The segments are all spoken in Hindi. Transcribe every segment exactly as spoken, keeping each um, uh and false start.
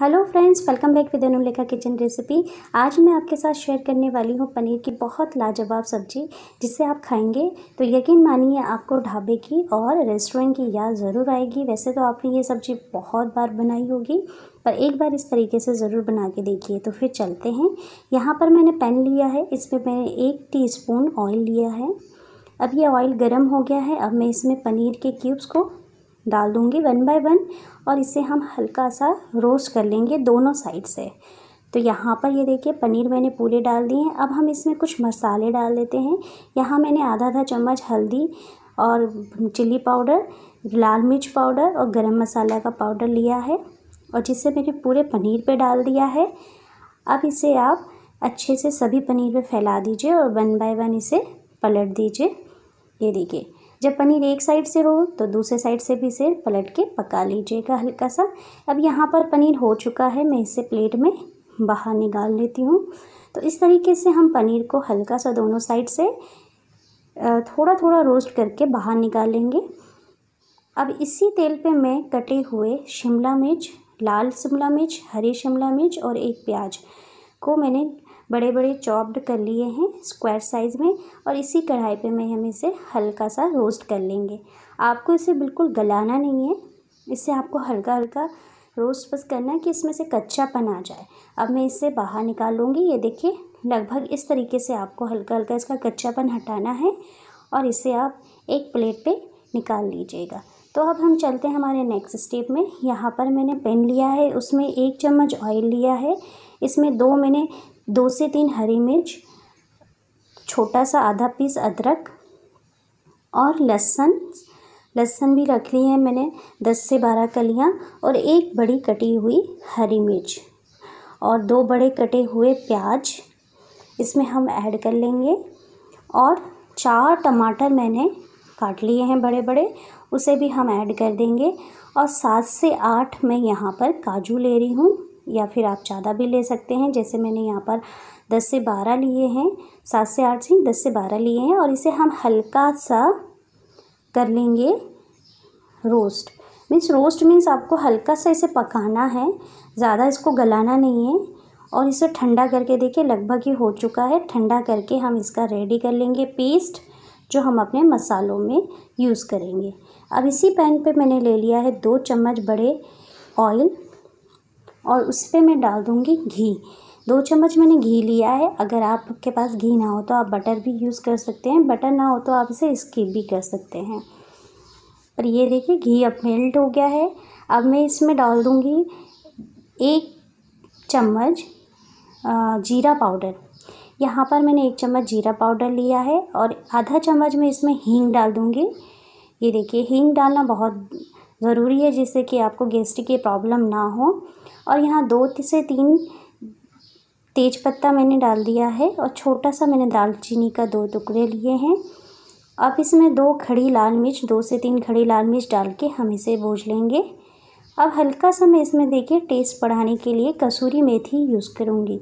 Hello friends, welcome back with Anulekha kitchen recipe. आज मैं आपके साथ शेयर करने वाली हूँ पनीर की बहुत लाजवाब सब्जी, जिसे आप खाएंगे तो यकीन मानिए आपको ढाबे की और रेस्टोरेंट की याद ज़रूर आएगी। वैसे तो आपने ये सब्ज़ी बहुत बार बनाई होगी, पर एक बार इस तरीके से ज़रूर बना के देखिए। तो फिर चलते हैं। यहाँ पर मैंने पैन लिया है, इसमें मैंने एक टी स्पून ऑयल लिया है। अब ये ऑयल गर्म हो गया है। अब मैं इसमें पनीर के क्यूब्स को डाल दूंगी वन बाय वन, और इसे हम हल्का सा रोस्ट कर लेंगे दोनों साइड से। तो यहाँ पर ये देखिए पनीर मैंने पूरे डाल दिए हैं। अब हम इसमें कुछ मसाले डाल देते हैं। यहाँ मैंने आधा आधा चम्मच हल्दी और चिल्ली पाउडर, लाल मिर्च पाउडर और गरम मसाला का पाउडर लिया है, और जिसे मैंने पूरे पनीर पे डाल दिया है। अब इसे आप अच्छे से सभी पनीर पर फैला दीजिए और वन बाय वन इसे पलट दीजिए। ये देखिए, जब पनीर एक साइड से हो तो दूसरे साइड से भी इसे पलट के पका लीजिएगा हल्का सा। अब यहाँ पर पनीर हो चुका है, मैं इसे प्लेट में बाहर निकाल लेती हूँ। तो इस तरीके से हम पनीर को हल्का सा दोनों साइड से थोड़ा थोड़ा रोस्ट करके बाहर निकालेंगे। अब इसी तेल पे मैं कटे हुए शिमला मिर्च, लाल शिमला मिर्च, हरी शिमला मिर्च और एक प्याज को मैंने बड़े बड़े चॉप्ड कर लिए हैं स्क्वायर साइज़ में, और इसी कढ़ाई पे मैं हम इसे हल्का सा रोस्ट कर लेंगे। आपको इसे बिल्कुल गलाना नहीं है, इसे आपको हल्का हल्का रोस्ट बस करना है कि इसमें से कच्चापन आ जाए। अब मैं इसे बाहर निकाल लूँगी। ये देखिए, लगभग इस तरीके से आपको हल्का हल्का इसका कच्चापन हटाना है, और इसे आप एक प्लेट पे निकाल लीजिएगा। तो अब हम चलते हैं हमारे नेक्स्ट स्टेप में। यहाँ पर मैंने पैन लिया है, उसमें एक चम्मच ऑयल लिया है। इसमें दो मैंने दो से तीन हरी मिर्च, छोटा सा आधा पीस अदरक और लहसुन लहसुन भी रख ली है मैंने दस से बारह कलियाँ, और एक बड़ी कटी हुई हरी मिर्च और दो बड़े कटे हुए प्याज इसमें हम ऐड कर लेंगे। और चार टमाटर मैंने काट लिए हैं बड़े बड़े, उसे भी हम ऐड कर देंगे। और सात से आठ मैं यहाँ पर काजू ले रही हूँ, या फिर आप ज़्यादा भी ले सकते हैं। जैसे मैंने यहाँ पर दस से बारह लिए हैं, सात से आठ से दस से बारह लिए हैं, और इसे हम हल्का सा कर लेंगे रोस्ट। मीन्स रोस्ट मीन्स आपको हल्का सा इसे पकाना है, ज़्यादा इसको गलाना नहीं है। और इसे ठंडा करके देखिए, लगभग ही हो चुका है। ठंडा करके हम इसका रेडी कर लेंगे पेस्ट, जो हम अपने मसालों में यूज़ करेंगे। अब इसी पैन पे मैंने ले लिया है दो चम्मच बड़े ऑयल, और उस पर मैं डाल दूँगी घी। दो चम्मच मैंने घी लिया है। अगर आपके पास घी ना हो तो आप बटर भी यूज़ कर सकते हैं, बटर ना हो तो आप इसे स्किप भी कर सकते हैं। पर ये देखिए घी अब मेल्ट हो गया है। अब मैं इसमें डाल दूँगी एक चम्मच जीरा पाउडर। यहाँ पर मैंने एक चम्मच जीरा पाउडर लिया है, और आधा चम्मच मैं इसमें हींग डाल दूँगी। ये देखिए हींग डालना बहुत ज़रूरी है, जिससे कि आपको गैस्ट्रिक की प्रॉब्लम ना हो। और यहाँ दो से तीन तेज़पत्ता मैंने डाल दिया है, और छोटा सा मैंने दालचीनी का दो टुकड़े लिए हैं। अब इसमें दो खड़ी लाल मिर्च, दो से तीन खड़ी लाल मिर्च डाल के हम इसे भून लेंगे। अब हल्का सा मैं इसमें देखिए टेस्ट बढ़ाने के लिए कसूरी मेथी यूज़ करूँगी।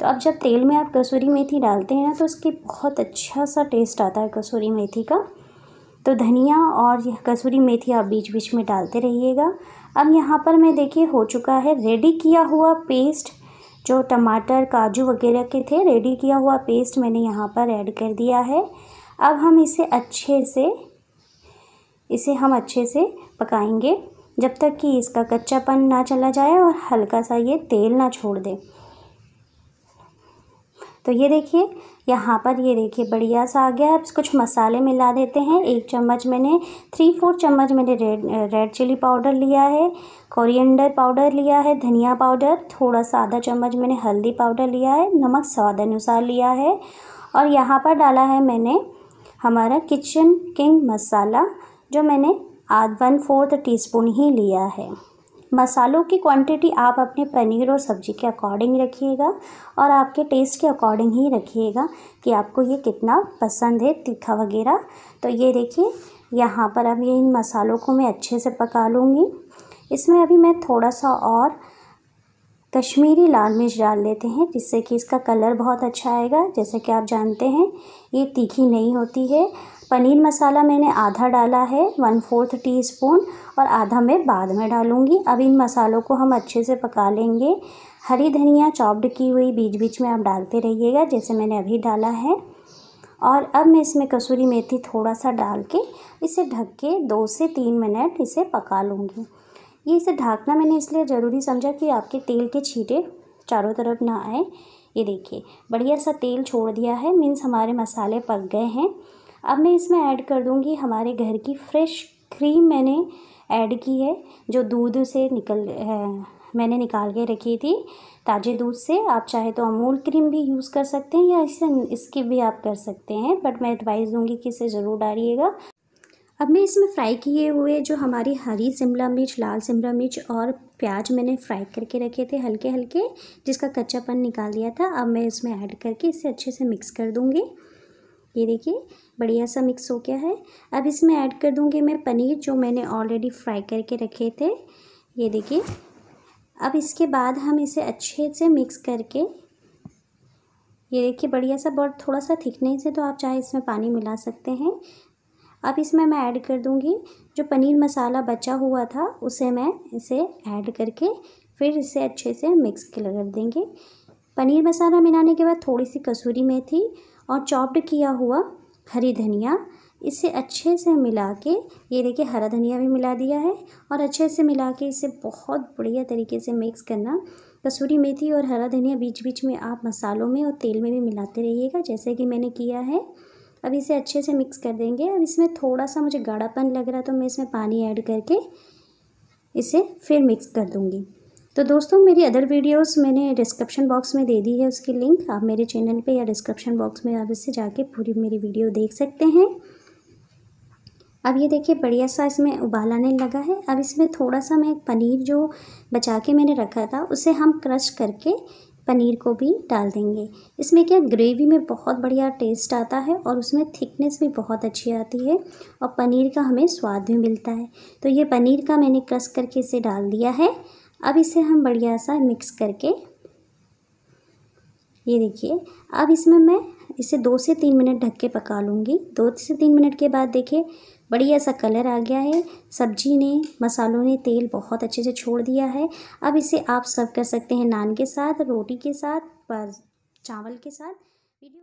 तो अब जब तेल में आप कसूरी मेथी डालते हैं ना, तो उसकी बहुत अच्छा सा टेस्ट आता है कसूरी मेथी का। तो धनिया और कसूरी मेथी आप बीच बीच में डालते रहिएगा। अब यहाँ पर मैं देखिए हो चुका है रेडी किया हुआ पेस्ट, जो टमाटर काजू वगैरह के थे, रेडी किया हुआ पेस्ट मैंने यहाँ पर ऐड कर दिया है। अब हम इसे अच्छे से इसे हम अच्छे से पकाएंगे, जब तक कि इसका कच्चापन ना चला जाए और हल्का सा ये तेल ना छोड़ दे। तो ये देखिए यहाँ पर ये देखिए बढ़िया सा आ गया है। अब कुछ मसाले मिला देते हैं। एक चम्मच मैंने थ्री फोर चम्मच मैंने रेड रेड चिली पाउडर लिया है, कोरिएंडर पाउडर लिया है, धनिया पाउडर, थोड़ा सा आधा चम्मच मैंने हल्दी पाउडर लिया है, नमक स्वाद अनुसार लिया है, और यहाँ पर डाला है मैंने हमारा किचन किंग मसाला, जो मैंने आध वन फोर्थ टी स्पून ही लिया है। मसालों की क्वांटिटी आप अपने पनीर और सब्ज़ी के अकॉर्डिंग रखिएगा, और आपके टेस्ट के अकॉर्डिंग ही रखिएगा कि आपको ये कितना पसंद है तीखा वगैरह। तो ये देखिए यहाँ पर अब ये इन मसालों को मैं अच्छे से पका लूँगी। इसमें अभी मैं थोड़ा सा और कश्मीरी लाल मिर्च डाल देते हैं, जिससे कि इसका कलर बहुत अच्छा आएगा। जैसे कि आप जानते हैं ये तीखी नहीं होती है, पनीर मसाला मैंने आधा डाला है, वन फोर्थ टी स्पून, और आधा मैं बाद में डालूँगी। अब इन मसालों को हम अच्छे से पका लेंगे। हरी धनिया चॉप्ड की हुई बीच बीच में आप डालते रहिएगा, जैसे मैंने अभी डाला है। और अब मैं इसमें कसूरी मेथी थोड़ा सा डाल के इसे ढक के दो से तीन मिनट इसे पका लूँगी। ये इसे ढकना मैंने इसलिए ज़रूरी समझा कि आपके तेल के छींटे चारों तरफ ना आए। ये देखिए बढ़िया सा तेल छोड़ दिया है, मीन्स हमारे मसाले पक गए हैं। अब मैं इसमें ऐड कर दूंगी हमारे घर की फ्रेश क्रीम, मैंने ऐड की है जो दूध से निकल मैंने निकाल के रखी थी, ताज़े दूध से। आप चाहे तो अमूल क्रीम भी यूज़ कर सकते हैं या इससे इसकी भी आप कर सकते हैं, बट मैं एडवाइस दूंगी कि इसे ज़रूर डालिएगा। अब मैं इसमें फ्राई किए हुए जो हमारी हरी शिमला मिर्च, लाल शिमला मिर्च और प्याज मैंने फ्राई करके रखे थे हल्के हल्के, जिसका कच्चापन निकाल दिया था, अब मैं इसमें ऐड करके इसे अच्छे से मिक्स कर दूँगी। ये देखिए बढ़िया सा मिक्स हो गया है। अब इसमें ऐड कर दूँगी मैं पनीर जो मैंने ऑलरेडी फ्राई करके रखे थे, ये देखिए। अब इसके बाद हम इसे अच्छे से मिक्स करके, ये देखिए बढ़िया सा, बहुत थोड़ा सा थिकनेस है तो आप चाहे इसमें पानी मिला सकते हैं। अब इसमें मैं ऐड कर दूँगी जो पनीर मसाला बचा हुआ था, उसे मैं इसे ऐड करके फिर इसे अच्छे से मिक्स कर देंगे। पनीर मसाला मिलाने के बाद थोड़ी सी कसूरी मेथी और चॉप्ड किया हुआ हरी धनिया, इसे अच्छे से मिला के, ये देखिए हरा धनिया भी मिला दिया है, और अच्छे से मिला के इसे बहुत बढ़िया तरीके से मिक्स करना। कसूरी मेथी और हरा धनिया बीच बीच में आप मसालों में और तेल में भी मिलाते रहिएगा, जैसे कि मैंने किया है। अब इसे अच्छे से मिक्स कर देंगे। अब इसमें थोड़ा सा मुझे गाढ़ापन लग रहा तो मैं इसमें पानी ऐड करके इसे फिर मिक्स कर दूंगी। तो दोस्तों मेरी अदर वीडियोस मैंने डिस्क्रिप्शन बॉक्स में दे दी है, उसकी लिंक आप मेरे चैनल पे या डिस्क्रिप्शन बॉक्स में आप इससे जाके पूरी मेरी वीडियो देख सकते हैं। अब ये देखिए बढ़िया सा इसमें उबाल आने लगा है। अब इसमें थोड़ा सा मैं पनीर जो बचा के मैंने रखा था उसे हम क्रश करके पनीर को भी डाल देंगे। इसमें क्या ग्रेवी में बहुत बढ़िया टेस्ट आता है और उसमें थिकनेस भी बहुत अच्छी आती है और पनीर का हमें स्वाद भी मिलता है। तो ये पनीर का मैंने क्रश करके इसे डाल दिया है। अब इसे हम बढ़िया सा मिक्स करके, ये देखिए, अब इसमें मैं इसे दो से तीन मिनट ढक के पका लूँगी। दो से तीन मिनट के बाद देखिए बढ़िया सा कलर आ गया है, सब्जी ने, मसालों ने तेल बहुत अच्छे से छोड़ दिया है। अब इसे आप सर्व कर सकते हैं नान के साथ, रोटी के साथ, चावल के साथ।